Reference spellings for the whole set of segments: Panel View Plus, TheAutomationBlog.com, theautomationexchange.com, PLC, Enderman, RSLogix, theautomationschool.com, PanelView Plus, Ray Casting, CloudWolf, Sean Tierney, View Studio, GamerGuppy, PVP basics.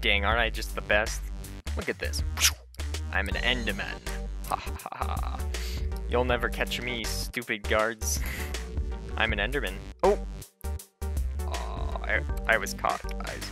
dang, aren't I just the best? Look at this. I'm an Enderman. Ha ha ha ha. You'll never catch me, stupid guards. I'm an Enderman. Oh! Oh, I was caught, guys.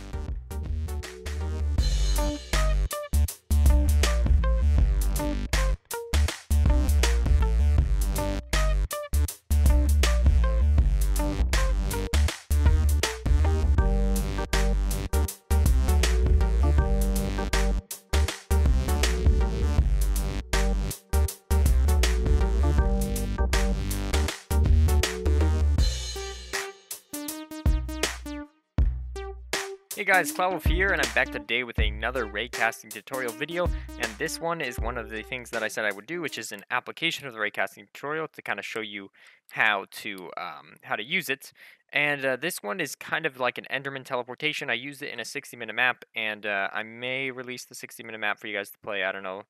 Hey guys, CloudWolf here, and I'm back today with another Ray Casting tutorial video, and this one is one of the things that I said I would do, which is an application of the Ray Casting tutorial to kind of show you how to use it. And this one is kind of like an Enderman teleportation. I used it in a 60-minute map, and I may release the 60-minute map for you guys to play. I don't know.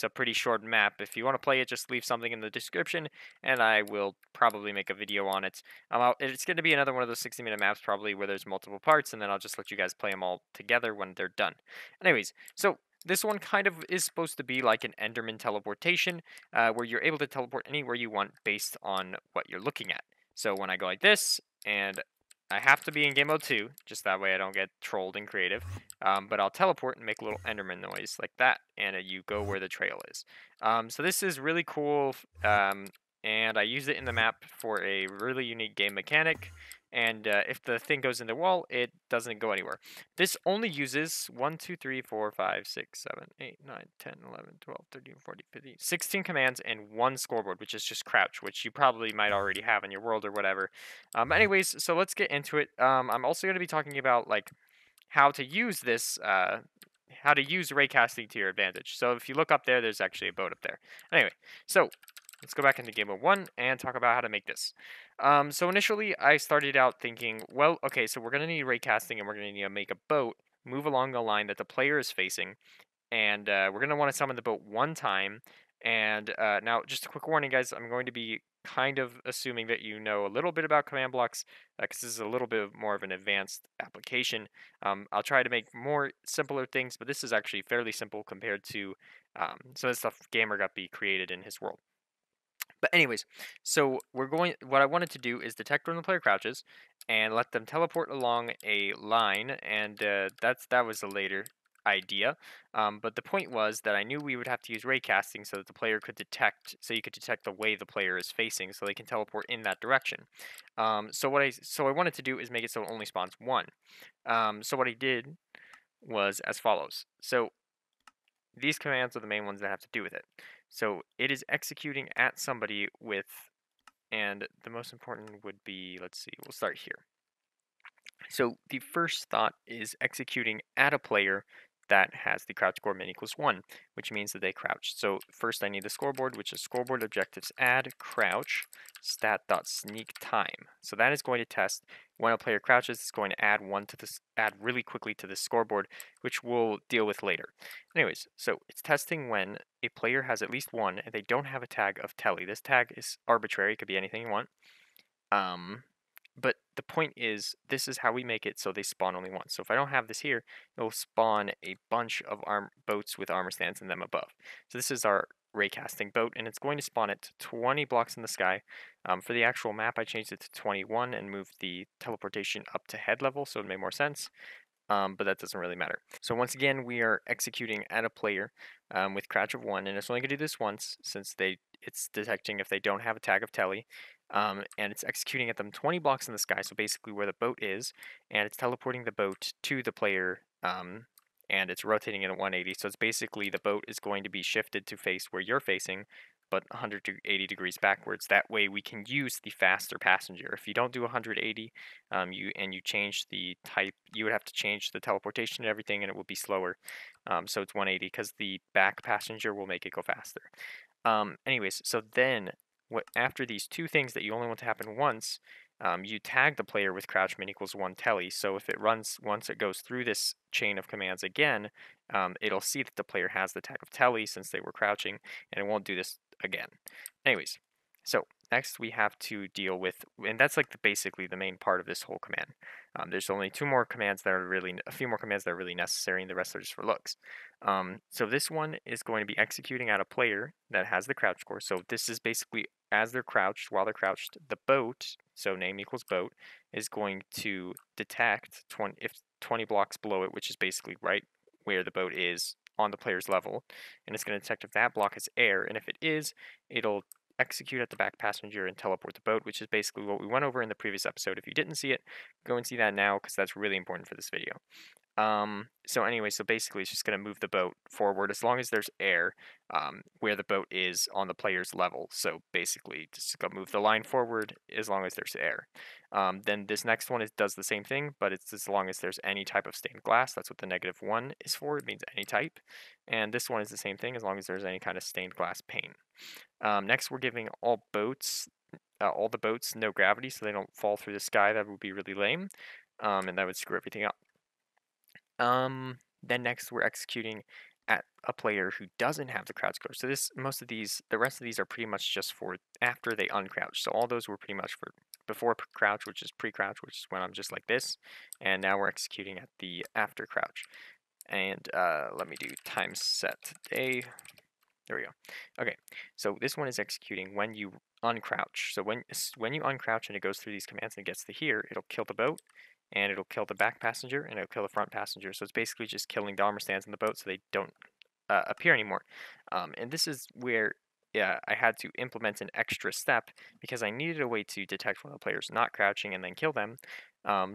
It's a pretty short map. If you want to play it, just leave something in the description, and I will probably make a video on it. It's going to be another one of those 60-minute maps, probably, where there's multiple parts, and then I'll just let you guys play them all together when they're done. Anyways, so this one kind of is supposed to be like an Enderman teleportation, where you're able to teleport anywhere you want based on what you're looking at. So when I go like this, and I have to be in game mode 2, just that way I don't get trolled and creative. But I'll teleport and make a little Enderman noise like that, and you go where the trail is. So this is really cool, and I use it in the map for a really unique game mechanic. And if the thing goes in the wall, it doesn't go anywhere. This only uses 1, 2, 3, 4, 5, 6, 7, 8, 9, 10, 11, 12, 13, 14, 15, 16 commands and one scoreboard, which is just crouch, which you probably might already have in your world or whatever. Anyways, so let's get into it. I'm also going to be talking about like how to use this, how to use ray casting to your advantage. So if you look up there, there's actually a boat up there. Anyway, so let's go back into game mode 1 and talk about how to make this. So initially, I started out thinking, well, okay, so we're going to need ray casting, and we're going to need to make a boat move along the line that the player is facing, and we're going to want to summon the boat one time. And now, just a quick warning, guys, I'm going to be kind of assuming that you know a little bit about command blocks, because this is a little bit more of an advanced application. I'll try to make more simpler things, but this is actually fairly simple compared to some of the stuff GamerGuppy created in his world. But anyways, so what I wanted to do is detect when the player crouches and let them teleport along a line, and that was a later idea. But the point was that I knew we would have to use ray casting so that the player could detect, so you could detect the way the player is facing, so they can teleport in that direction. So what I wanted to do is make it so it only spawns one. So what I did was as follows. So these commands are the main ones that have to do with it. So it is executing at somebody with, and the most important would be, let's see, we'll start here. So the first thought is executing at a player that has the crouch coordinate equals 1, which means that they crouched. So first I need the scoreboard, which is scoreboard objectives add crouch stat.sneak time. So that is going to test when a player crouches. It's going to add one to this, add really quickly to the scoreboard, which we'll deal with later. Anyways, so it's testing when a player has at least one and they don't have a tag of telly. This tag is arbitrary, it could be anything you want. But the point is, this is how we make it so they spawn only once. So if I don't have this here, it'll spawn a bunch of boats with armor stands in them above. So this is our ray casting boat, and it's going to spawn it 20 blocks in the sky. For the actual map, I changed it to 21 and moved the teleportation up to head level, so it made more sense. But that doesn't really matter. So once again, we are executing at a player with crouch of 1, and it's only going to do this once, since it's detecting if they don't have a tag of telly. And it's executing at them 20 blocks in the sky, so basically where the boat is, and it's teleporting the boat to the player, and it's rotating it at 180, so it's basically the boat is going to be shifted to face where you're facing, but 180 degrees backwards. That way we can use the faster passenger. If you don't do 180, you change the type, you would have to change the teleportation and everything, and it will be slower. So it's 180, because the back passenger will make it go faster. Anyways, so then after these two things that you only want to happen once, you tag the player with crouch min equals 1 telly. So if it runs, once it goes through this chain of commands again, it'll see that the player has the tag of telly since they were crouching, and it won't do this again. Anyways, So next we have to deal with, and that's like the, basically the main part of this whole command. There's only two more commands that are really, a few more commands that are really necessary, and the rest are just for looks. So this one is going to be executing at a player that has the crouch score. So this is basically as they're crouched, while they're crouched, the boat, so name equals boat, is going to detect 20, if 20 blocks below it, which is basically right where the boat is on the player's level, and it's going to detect if that block is air, and if it is, it'll execute at the back passenger and teleport the boat, which is basically what we went over in the previous episode. If you didn't see it, go and see that now, because that's really important for this video. So anyway, so basically it's just going to move the boat forward as long as there's air where the boat is on the player's level. So basically just go move the line forward as long as there's air. Then this next one does the same thing, but it's as long as there's any type of stained glass. That's what the -1 is for. It means any type. And this one is the same thing as long as there's any kind of stained glass pane. Next, we're giving all boats, no gravity, so they don't fall through the sky. That would be really lame, and that would screw everything up. Then next we're executing at a player who doesn't have the crouch score. So this, most of these, the rest of these are pretty much just for after they uncrouch. So all those were pretty much for before crouch, which is pre-crouch, which is when I'm just like this. And now we're executing at the after crouch. And let me do time set today. There we go. Okay, so this one is executing when you uncrouch. So when you uncrouch and it goes through these commands and it gets to here, it'll kill the boat, and it'll kill the back passenger, and it'll kill the front passenger. So it's basically just killing the armor stands in the boat so they don't appear anymore. And this is where I had to implement an extra step because I needed a way to detect when the player's not crouching and then kill them.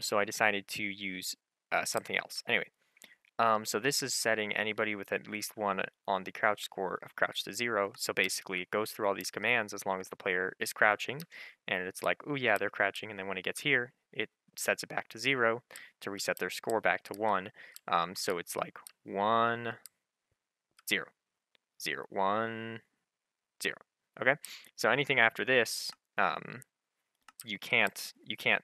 So I decided to use something else. Anyway. So this is setting anybody with at least one on the crouch score of crouch to 0. So basically it goes through all these commands as long as the player is crouching, and it's like, oh yeah, they're crouching. And then when it gets here, it sets it back to 0 to reset their score back to 1. So it's like 1, 0, 0, 1, 0. Okay. So anything after this, you can't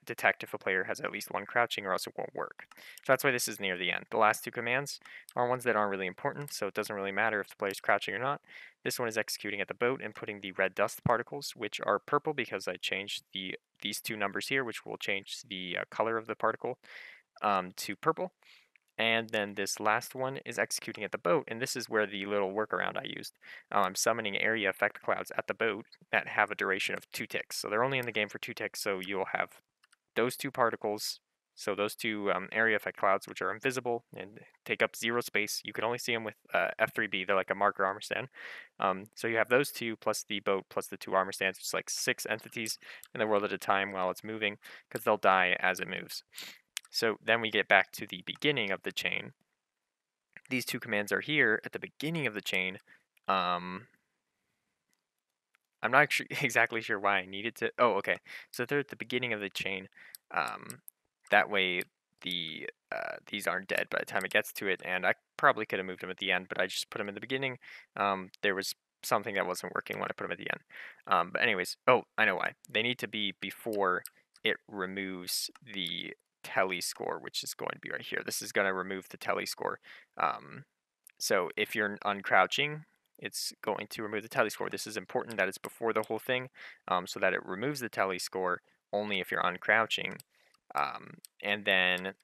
detect if a player has at least one crouching, or else it won't work. So that's why this is near the end. The last two commands are ones that aren't really important, so it doesn't really matter if the player's crouching or not. This one is executing at the boat and putting the red dust particles, which are purple because I changed these two numbers here, which will change the color of the particle to purple. And then this last one is executing at the boat, and this is where the little workaround I used. I'm summoning area effect clouds at the boat that have a duration of 2 ticks. So they're only in the game for 2 ticks, so you'll have those two particles, so those two area effect clouds, which are invisible and take up 0 space. You can only see them with F3B. They're like a marker armor stand. So you have those two plus the boat plus the 2 armor stands, which is like 6 entities in the world at a time while it's moving, because they'll die as it moves. So then we get back to the beginning of the chain. These two commands are here at the beginning of the chain. I'm not exactly sure why I needed to. Oh, okay. So they're at the beginning of the chain. That way the these aren't dead by the time it gets to it. And I probably could have moved them at the end, but I just put them in the beginning. There was something that wasn't working when I put them at the end. But anyways, oh, I know why. They need to be before it removes the tele score, which is going to be right here. This is going to remove the tele score. So if you're uncrouching, it's going to remove the tele score. This is important that it's before the whole thing, so that it removes the tele score only if you're uncrouching. And then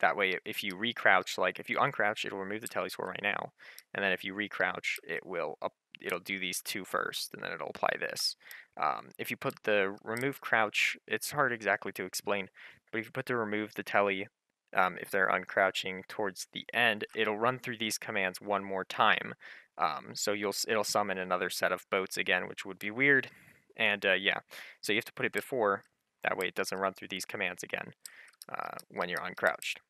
that way, if you recrouch, like if you uncrouch, it'll remove the tele score right now. And then if you recrouch, it will it'll do these two first, and then it'll apply this. If you put the remove crouch, it's hard exactly to explain, but if you put the remove the tele, if they're uncrouching towards the end, it'll run through these commands one more time. So it'll summon another set of boats again, which would be weird. And yeah, so you have to put it before, that way it doesn't run through these commands again when you're uncrouched.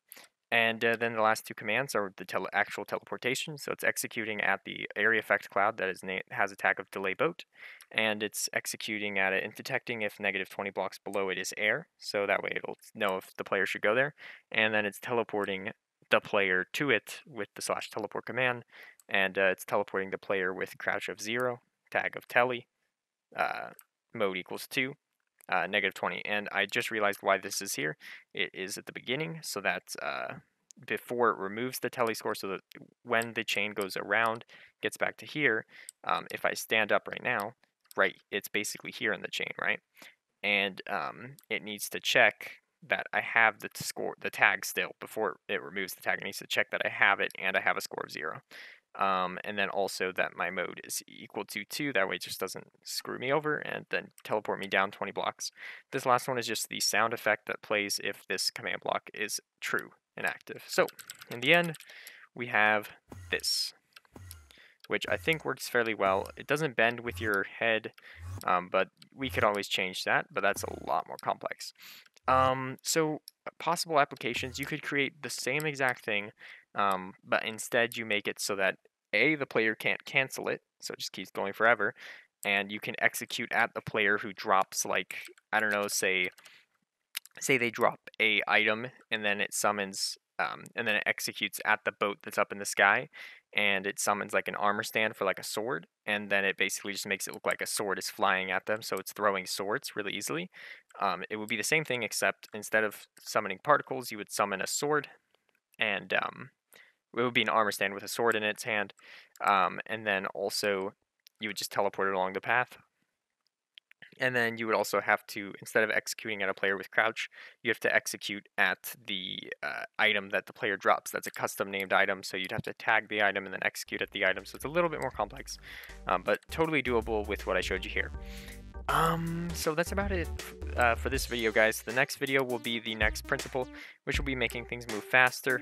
And then the last two commands are the actual teleportation. So it's executing at the area effect cloud that is has a tag of delay boat, and it's executing at it and detecting if -20 blocks below it is air. So that way it'll know if the player should go there. And then it's teleporting the player to it with the /teleport command. And it's teleporting the player with crouch of 0, tag of tele, mode equals 2. -20, and I just realized why this is here. It is at the beginning, so that's before it removes the tele score, so that when the chain goes around, gets back to here, if I stand up right now, right, it's basically here in the chain, right? And it needs to check that I have the score, the tag still, before it removes the tag. It needs to check that I have it and I have a score of 0. And then also that my mode is equal to 2. That way it just doesn't screw me over and then teleport me down 20 blocks. This last one is just the sound effect that plays if this command block is true and active. So in the end, we have this, which I think works fairly well. It doesn't bend with your head, but we could always change that, but that's a lot more complex. So possible applications, you could create the same exact thing, but instead you make it so that A, the player can't cancel it, so it just keeps going forever, and you can execute at the player who drops, like, I don't know, say they drop a item, and then it summons, and then it executes at the boat that's up in the sky, and it summons like an armor stand for like a sword, and then it basically just makes it look like a sword is flying at them, so it's throwing swords really easily. It would be the same thing, except instead of summoning particles, you would summon a sword, and it would be an armor stand with a sword in its hand, and then also you would just teleport it along the path. And then you would also have to, instead of executing at a player with crouch, you have to execute at the item that the player drops. That's a custom named item, so you'd have to tag the item and then execute at the item. So it's a little bit more complex, but totally doable with what I showed you here. So that's about it for this video, guys. The next video will be the next principle, which will be making things move faster.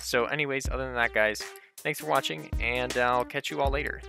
So anyways, other than that, guys, thanks for watching, and I'll catch you all later.